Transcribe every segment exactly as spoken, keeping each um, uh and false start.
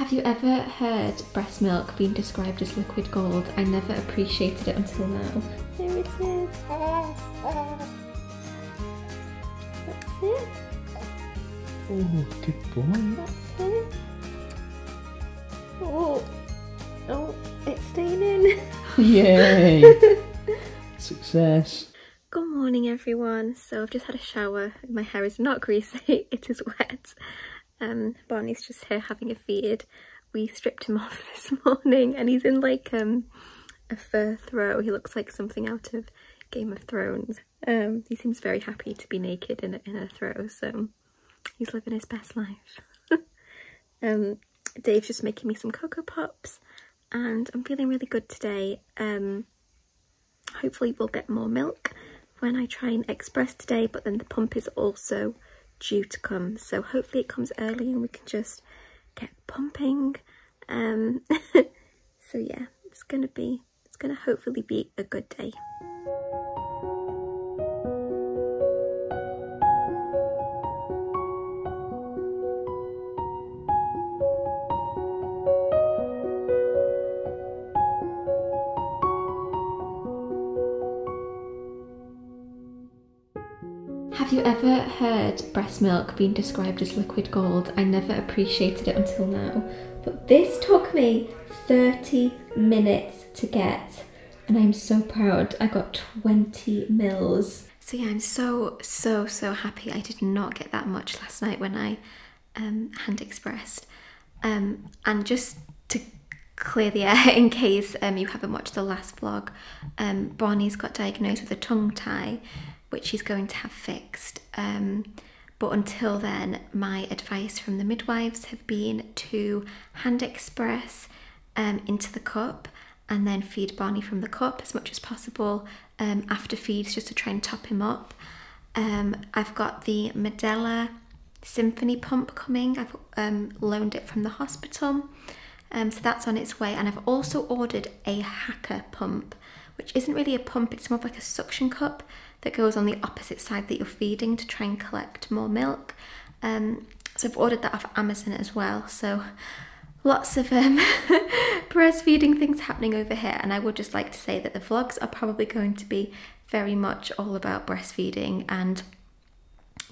Have you ever heard breast milk being described as liquid gold? I never appreciated it until now. There it is. That's it. Oh, good boy. That's it. Oh, oh, it's staining. Yay! Success. Good morning, everyone. So I've just had a shower. My hair is not greasy. It is wet. Um, Barney's just here having a feed. We stripped him off this morning and he's in like um, a fur throw. He looks like something out of Game of Thrones. Um, he seems very happy to be naked in a, in a throw, so he's living his best life. um, Dave's just making me some Cocoa Pops and I'm feeling really good today. Um, hopefully we'll get more milk when I try and express today, but then the pump is also due to come, so hopefully it comes early and we can just get pumping. Um so yeah, it's gonna be it's gonna hopefully be a good day. Have you ever heard breast milk being described as liquid gold? I never appreciated it until now. But this took me thirty minutes to get, and I'm so proud. I got twenty mils. So yeah, I'm so, so, so happy. I did not get that much last night when I um, hand expressed. Um, and just to clear the air in case um, you haven't watched the last vlog, um, Barney's got diagnosed with a tongue tie, which she's going to have fixed. Um, but until then, my advice from the midwives have been to hand express um, into the cup and then feed Barney from the cup as much as possible um, after feeds, just to try and top him up. Um, I've got the Medela Symphony pump coming. I've um, loaned it from the hospital. Um, so that's on its way. And I've also ordered a hacker pump, which isn't really a pump, it's more of like a suction cup that goes on the opposite side that you're feeding to try and collect more milk. Um, so I've ordered that off Amazon as well. So lots of um, breastfeeding things happening over here. And I would just like to say that the vlogs are probably going to be very much all about breastfeeding and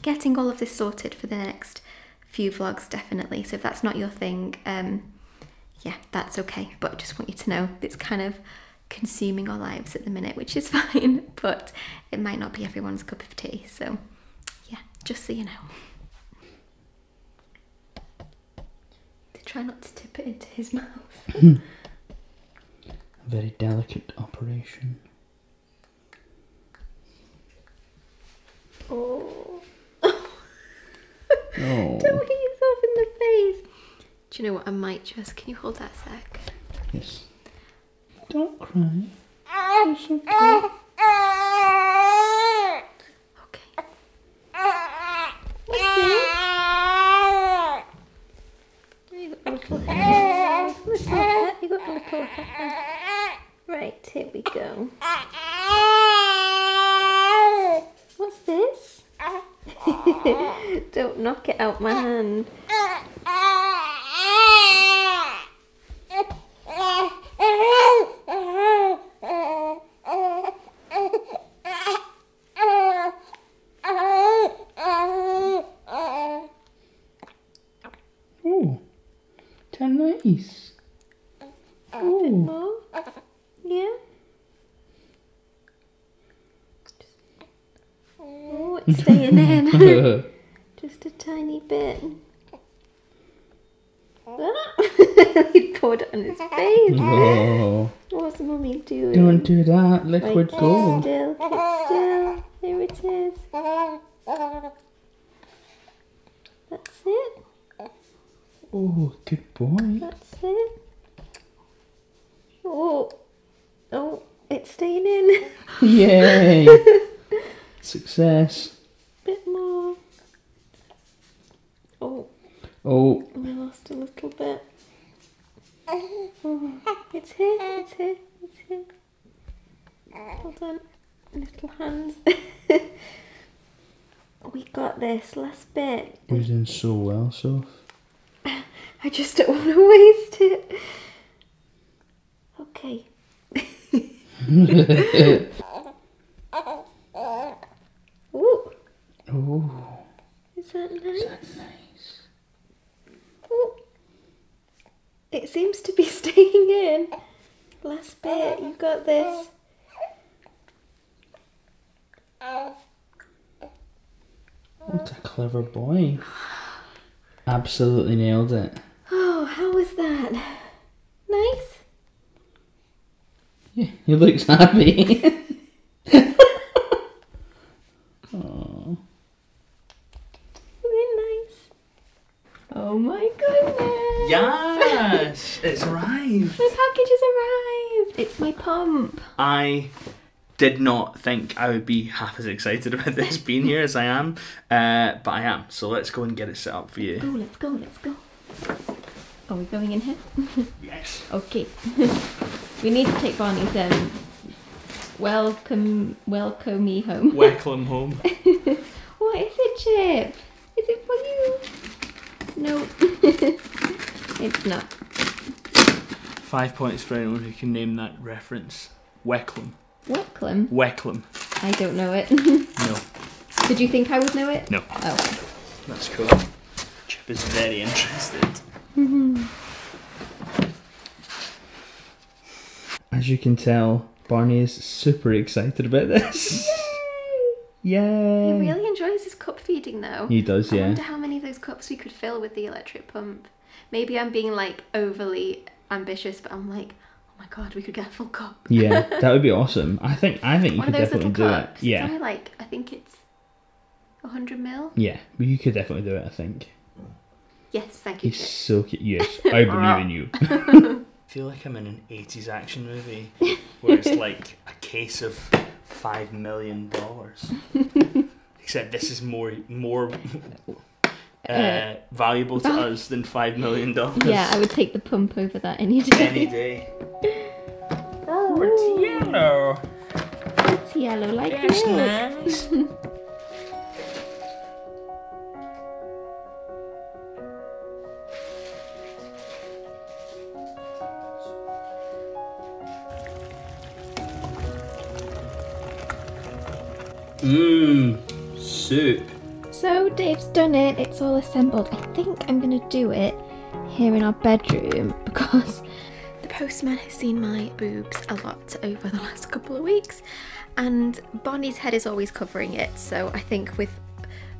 getting all of this sorted for the next few vlogs, definitely. So if that's not your thing, um, yeah, that's okay. But I just want you to know it's kind of consuming our lives at the minute, which is fine, but it might not be everyone's cup of tea. So yeah, just so you know, to try not to tip it into his mouth. Very delicate operation. Oh, oh. Don't hit yourself in the face. Do you know what, I might just, can you hold that a sec? Yes. Don't cry. It's okay. Okay. You got a little hair. Little hair. You got a little hair. Right, here we go. What's this? Don't knock it out my hand. Nice. Oh. A bit more. Yeah. Oh, it's staying in. Just a tiny bit. Ah. He poured it on his face. Oh. What's mummy doing? Don't do that. Liquid like, gold. Still, it's still. There it is. That's it. Oh, good boy. That's it. Oh, oh, it's staying in. Yay! Success. Bit more. Oh. Oh. We lost a little bit. Oh, it's here, it's here, it's here. Hold on, little hands. We got this last bit. We've done so well, so. I just don't want to waste it. Okay. Ooh. Ooh. Is that nice? Is that nice? Ooh. It seems to be staying in. Last bit, you got this. What a clever boy. Absolutely nailed it. Oh, how was that? Nice? Yeah, he looks happy. Oh. Isn't it nice? Oh my goodness. Yes! It's arrived. My package has arrived. It's my pump. I... did not think I would be half as excited about this being here as I am, uh, but I am. So let's go and get it set up for you. Oh, let's go, let's go. Are we going in here? Yes. Okay. We need to take Barney's um, welcome, welcome me home. Welcome home. What is it, Chip? Is it for you? No, it's not. Five points for anyone who can name that reference. Welcome. Weckham? Weckham. I don't know it. No. Did you think I would know it? No. Oh. That's cool. Chip is very interested. Mm-hmm. As you can tell, Barney is super excited about this. Yay! Yay! He really enjoys his cup feeding though. He does, yeah. I wonder how many of those cups we could fill with the electric pump. Maybe I'm being like overly ambitious, but I'm like, oh my god, we could get a full cup. Yeah, that would be awesome. I think I think you could definitely do it. Yeah. It's only like, I think it's a hundred mil. Yeah, you could definitely do it, I think. Yes, thank you. He's so cute. Yes, I believe in you. I feel like I'm in an eighties action movie where it's like a case of five million dollars. Except this is more more uh, valuable to us than five million dollars. Yeah, I would take the pump over that any day. Any day. Oh, it's yellow. It's yellow like this. Nice. Mmm, soup. So Dave's done it. It's all assembled. I think I'm gonna do it here in our bedroom because postman has seen my boobs a lot over the last couple of weeks, and Barney's head is always covering it, so I think with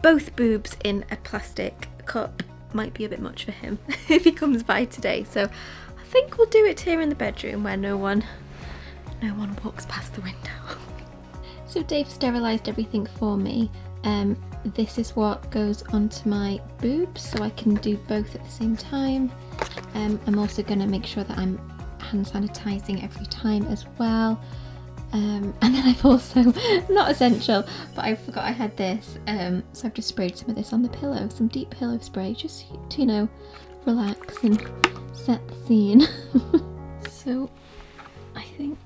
both boobs in a plastic cup might be a bit much for him if he comes by today. So I think we'll do it here in the bedroom where no one no one walks past the window. So Dave sterilised everything for me. Um, this is what goes onto my boobs so I can do both at the same time. Um, I'm also going to make sure that I'm hand sanitizing every time as well, um, and then I've also, not essential, but I forgot I had this, um, so I've just sprayed some of this on the pillow, some deep pillow spray, just to, you know, relax and set the scene. So I think,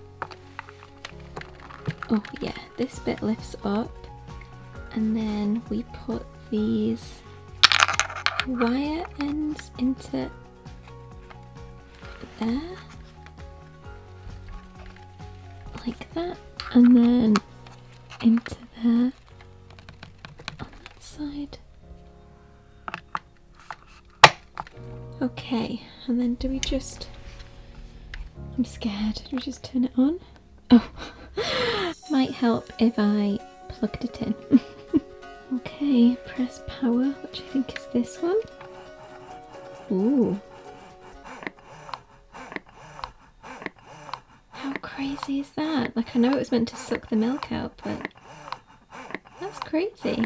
oh yeah, this bit lifts up and then we put these wire ends into there, like that, and then into there on that side. Okay, and then do we just, I'm scared, do we just turn it on? Oh, might help if I plugged it in. Okay, press power, which I think is this one. Ooh. Crazy is that? Like, I know it was meant to suck the milk out, but that's crazy.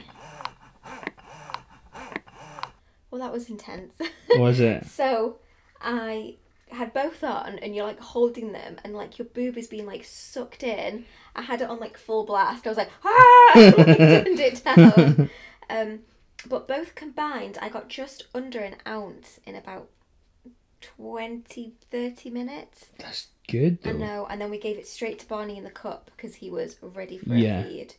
Well, that was intense. Was it? So I had both on and you're like holding them and like your boob is being like sucked in. I had it on like full blast. I was like, ah! I like, turned it down. Um, but both combined, I got just under an ounce in about twenty, thirty minutes. That's good though. I know, and then we gave it straight to Barney in the cup because he was ready for yeah. a feed.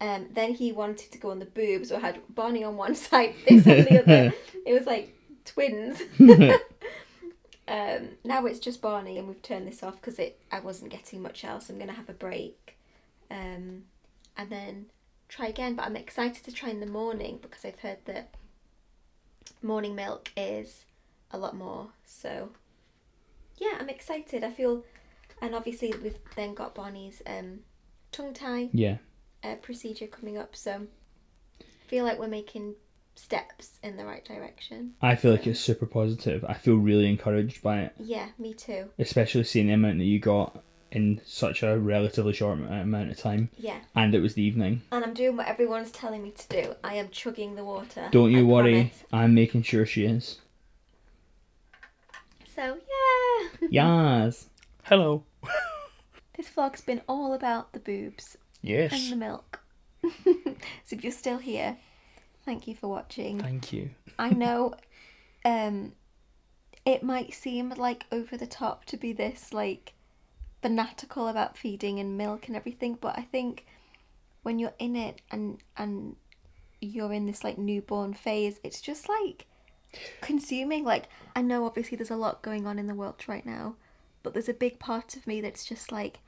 Um, then he wanted to go on the boob, so I had Barney on one side, this on the other. It was like twins. Um, now it's just Barney, and we've turned this off because it I wasn't getting much else. I'm going to have a break um, and then try again. But I'm excited to try in the morning because I've heard that morning milk is a lot more. So yeah, I'm excited. I feel, and obviously we've then got Barney's um, tongue tie yeah. uh, procedure coming up. So I feel like we're making steps in the right direction. I feel like it's super positive. I feel really encouraged by it. Yeah, me too. Especially seeing the amount that you got in such a relatively short amount of time. Yeah. And it was the evening. And I'm doing what everyone's telling me to do. I am chugging the water. Don't you I worry. Promise. I'm making sure she is. So, yeah. Yas. Hello. This vlog's been all about the boobs. Yes. And the milk. So if you're still here, thank you for watching. Thank you. I know um, it might seem like over the top to be this like fanatical about feeding and milk and everything, but I think when you're in it and and you're in this like newborn phase, it's just like consuming. Like, I know obviously there's a lot going on in the world right now, but there's a big part of me that's just like,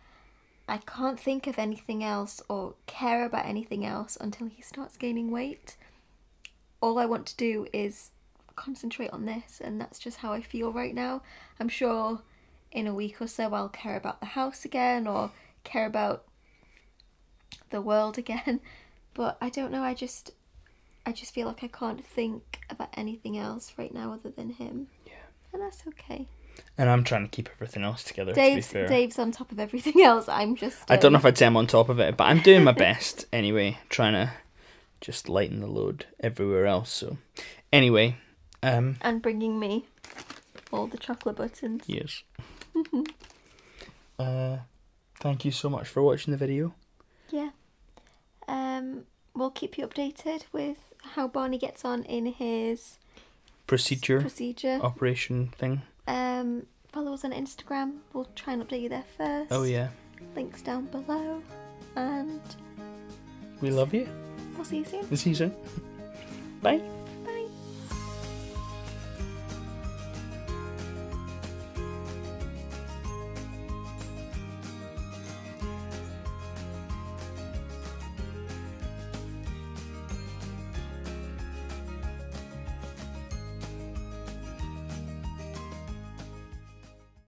I can't think of anything else or care about anything else until he starts gaining weight. All I want to do is concentrate on this, and that's just how I feel right now. I'm sure in a week or so I'll care about the house again or care about the world again, but I don't know, I just I just feel like I can't think about anything else right now other than him. Yeah. And that's okay. And I'm trying to keep everything else together, Dave's, to be fair. Dave's on top of everything else, I'm just... Um... I don't know if I'd say I'm on top of it, but I'm doing my best anyway, trying to just lighten the load everywhere else, so anyway, um and bringing me all the chocolate buttons. Yes. Uh thank you so much for watching the video. Yeah. Um we'll keep you updated with how Barney gets on in his procedure procedure operation thing. Um follow us on Instagram. We'll try and update you there first. Oh yeah, links down below, and we love you. We'll see you soon. We'll see you soon. Bye.